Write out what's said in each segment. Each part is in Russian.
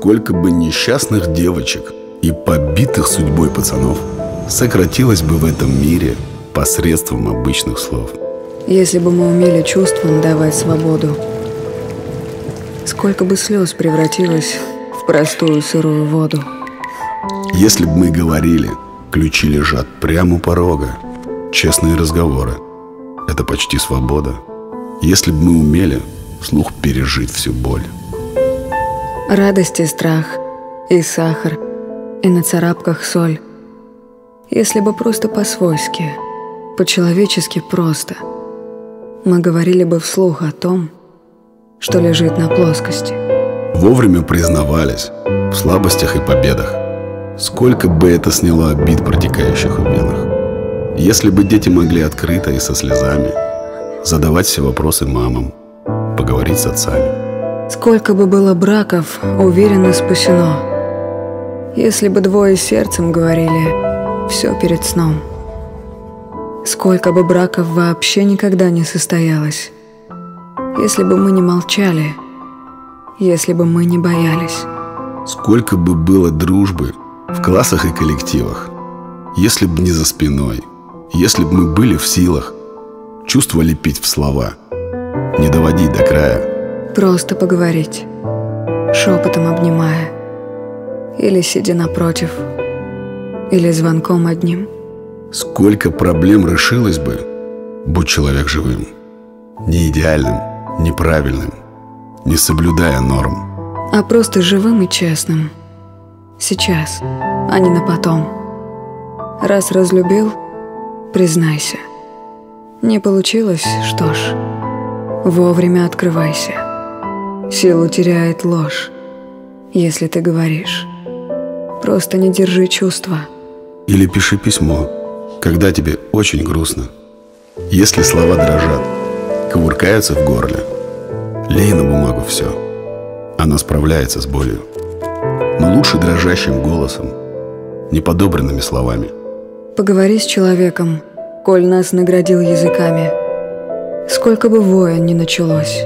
сколько бы несчастных девочек и побитых судьбой пацанов сократилось бы в этом мире посредством обычных слов. Если бы мы умели чувствам давать свободу, сколько бы слез превратилось в простую сырую воду. Если бы мы говорили, ключи лежат прямо у порога, честные разговоры – это почти свобода. Если бы мы умели вслух пережить всю боль. Радость и страх, и сахар, и на царапках соль. Если бы просто по-свойски, по-человечески просто, мы говорили бы вслух о том, что лежит на плоскости. Вовремя признавались в слабостях и победах. Сколько бы это сняло обид протекающих и белых. Если бы дети могли открыто и со слезами задавать все вопросы мамам, поговорить с отцами. Сколько бы было браков, уверенно спасено. Если бы двое сердцем говорили все перед сном. Сколько бы браков вообще никогда не состоялось, если бы мы не молчали, если бы мы не боялись. Сколько бы было дружбы в классах и коллективах, если бы не за спиной, если бы мы были в силах чувства лепить в слова, не доводить до края. Просто поговорить, шепотом обнимая, или сидя напротив, или звонком одним. Сколько проблем решилось бы, будь человек живым, не идеальным, неправильным, не соблюдая норм, а просто живым и честным. Сейчас, а не на потом. Раз разлюбил, признайся. Не получилось, что ж, вовремя открывайся. Силу теряет ложь, если ты говоришь. Просто не держи чувства. Или пиши письмо, когда тебе очень грустно. Если слова дрожат, кувыркаются в горле, лей на бумагу все. Она справляется с болью. Но лучше дрожащим голосом, неподобранными словами. Поговори с человеком, коль нас наградил языками. Сколько бы воин ни началось,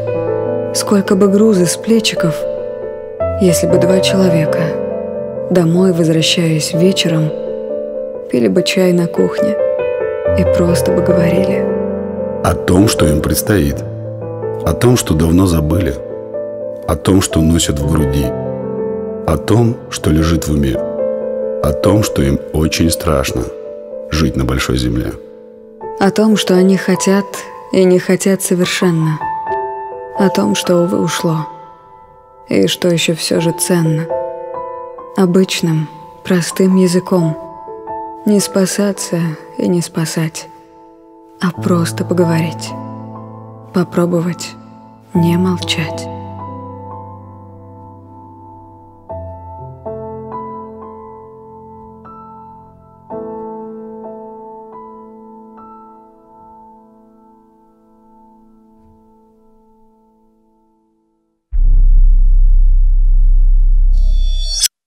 сколько бы груза с плечиков, если бы два человека, домой возвращаясь вечером, пили бы чай на кухне и просто бы говорили о том, что им предстоит, о том, что давно забыли, о том, что носят в груди, о том, что лежит в уме, о том, что им очень страшно жить на большой земле, о том, что они хотят и не хотят совершенно, о том, что, увы, ушло и что еще все же ценно. Обычным, простым языком. Не спасаться и не спасать, а просто поговорить. Попробовать не молчать.